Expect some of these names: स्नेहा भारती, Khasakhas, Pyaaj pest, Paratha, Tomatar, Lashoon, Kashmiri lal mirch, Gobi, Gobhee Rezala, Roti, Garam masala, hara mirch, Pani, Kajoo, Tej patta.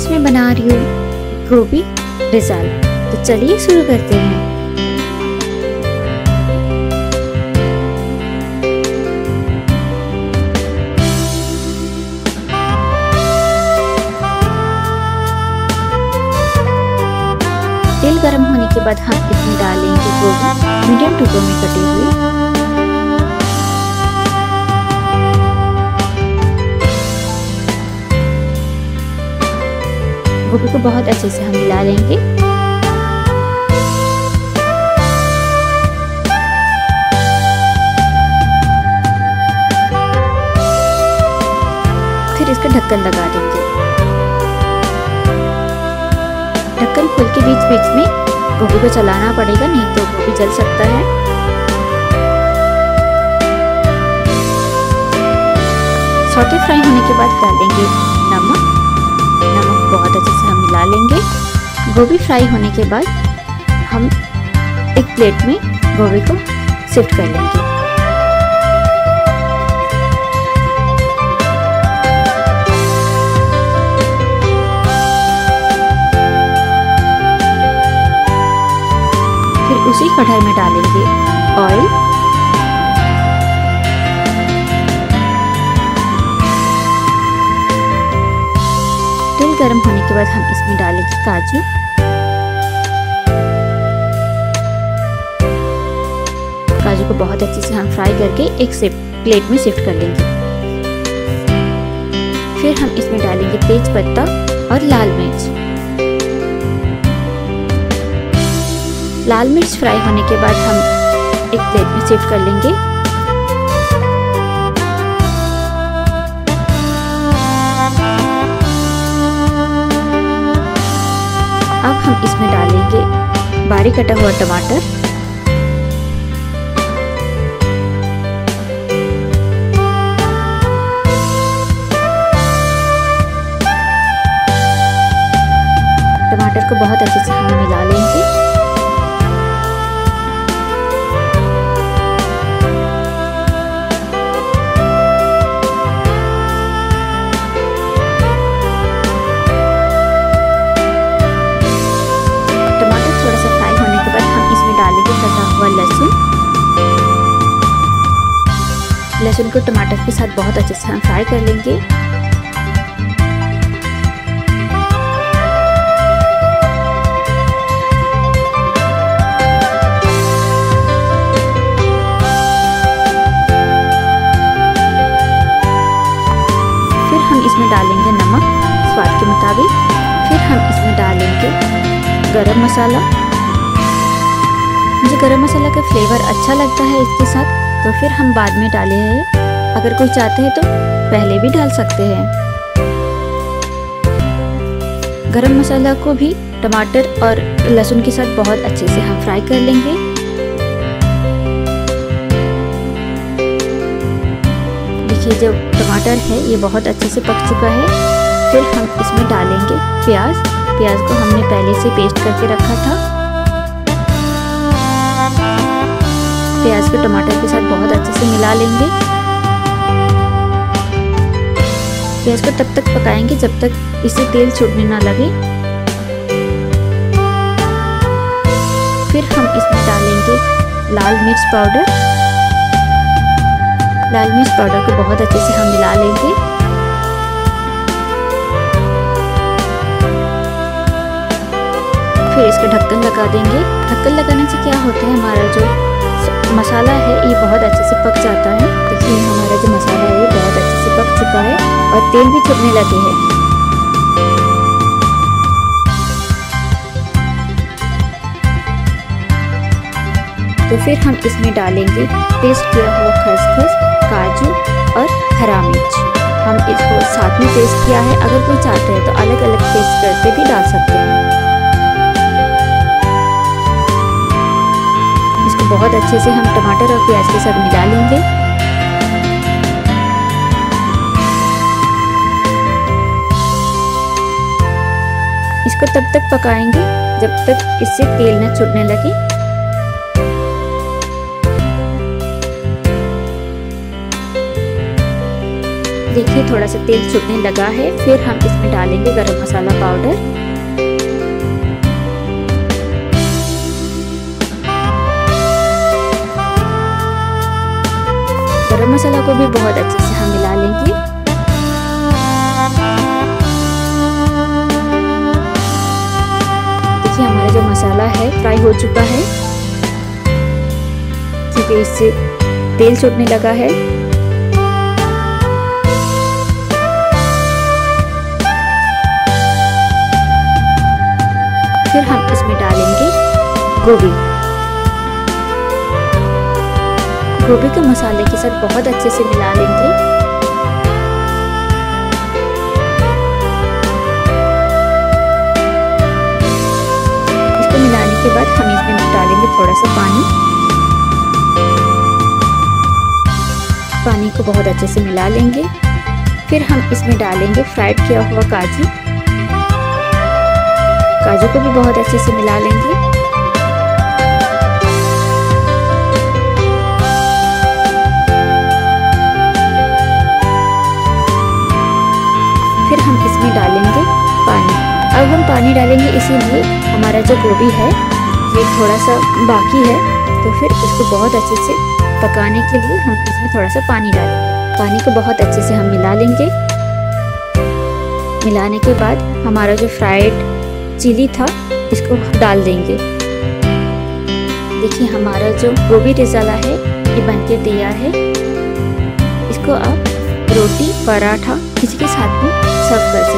आज मैं बना रही हूँ गोभी रिजल्ट। तो चलिए शुरू करते हैं। तेल गर्म होने के बाद हम इसमें डालेंगे गोभी मीडियम टुकड़ों में कटी हुई। गोभी को बहुत अच्छे से हम मिला लेंगे। फिर इसका ढक्कन लगा देंगे। ढक्कन खोल के बीच बीच में गोभी को चलाना पड़ेगा, नहीं तो गोभी जल सकता है। सौते फ्राई होने के बाद डालेंगे नमक। नमक बहुत अच्छे से हम मिला लेंगे। गोभी फ्राई होने के बाद हम एक प्लेट में गोभी को शिफ्ट कर लेंगे। उसी कढ़ाई में डालेंगे ऑयल। तेल गर्म होने के बाद हम इसमें डालेंगे काजू। काजू को बहुत अच्छे से हम फ्राई करके एक प्लेट में शिफ्ट कर लेंगे। फिर हम इसमें डालेंगे तेज पत्ता और लाल मिर्च। लाल मिर्च फ्राई होने के बाद हम एक प्लेट में शिफ्ट कर लेंगे। अब हम इसमें डालेंगे बारीक कटा हुआ टमाटर। टमाटर को बहुत अच्छे से हम मिला लेंगे। लहसुन को टमाटर के साथ बहुत अच्छे से हम फ्राई कर लेंगे। फिर हम इसमें डालेंगे नमक स्वाद के मुताबिक। फिर हम इसमें डालेंगे गरम मसाला। मुझे गरम मसाला का फ्लेवर अच्छा लगता है इसके साथ, तो फिर हम बाद में डाले हैं। अगर कोई चाहते हैं तो पहले भी डाल सकते हैं। गरम मसाला को भी टमाटर और लहसुन के साथ बहुत अच्छे से हम फ्राई कर लेंगे। देखिए जो टमाटर है ये बहुत अच्छे से पक चुका है। फिर हम इसमें डालेंगे प्याज। प्याज को हमने पहले से पेस्ट करके रखा था। प्याज को टमाटर के साथ बहुत अच्छे से मिला लेंगे। प्याज को तब तक पकाएंगे जब तक इससे तेल छूटने ना लगे। फिर हम इसमें डालेंगे लाल मिर्च पाउडर। लाल मिर्च पाउडर को बहुत अच्छे से हम मिला लेंगे। फिर इसका ढक्कन लगा देंगे। ढक्कन लगाने से क्या होता है, हमारा जो मसाला है ये बहुत अच्छे से पक जाता है। देखिए हमारा जो मसाला है ये बहुत अच्छे से पक चुका है और तेल भी छूटने लगे हैं। तो फिर हम इसमें डालेंगे पेस्ट किया हुआ खसखस, काजू और हरा मिर्च। हम इसको साथ में पेस्ट किया है। अगर कोई चाहते हैं तो अलग अलग पेस्ट करके भी डाल सकते हैं। बहुत अच्छे से हम टमाटर और प्याज के साथ मिला लेंगे। इसको तब तक पकाएंगे जब तक इससे तेल न छूटने लगे। देखिए थोड़ा सा तेल छूटने लगा है। फिर हम इसमें डालेंगे गरम मसाला पाउडर। गरम मसाला को भी बहुत अच्छे से हम मिला लेंगे। देखिए हमारा जो मसाला है फ्राई हो चुका है क्योंकि इससे तेल छूटने लगा है। फिर हम इसमें डालेंगे गोभी। गोभी के मसाले के साथ बहुत अच्छे से मिला लेंगे। इसको मिलाने के बाद हम इसमें डालेंगे थोड़ा सा पानी। पानी को बहुत अच्छे से मिला लेंगे। फिर हम इसमें डालेंगे फ्राइड किया हुआ काजू। काजू को भी बहुत अच्छे से मिला लेंगे। फिर हम इसमें डालेंगे पानी। अब हम पानी डालेंगे इसीलिए हमारा जो गोभी है ये थोड़ा सा बाकी है, तो फिर इसको बहुत अच्छे से पकाने के लिए हम इसमें थोड़ा सा पानी डालेंगे। पानी को बहुत अच्छे से हम मिला लेंगे। मिलाने के बाद हमारा जो फ्राइड चिली था इसको डाल देंगे। देखिए हमारा जो गोभी रिजाला है ये बनके तैयार है। इसको आप रोटी पराठा किसी के साथ भी सर्व कर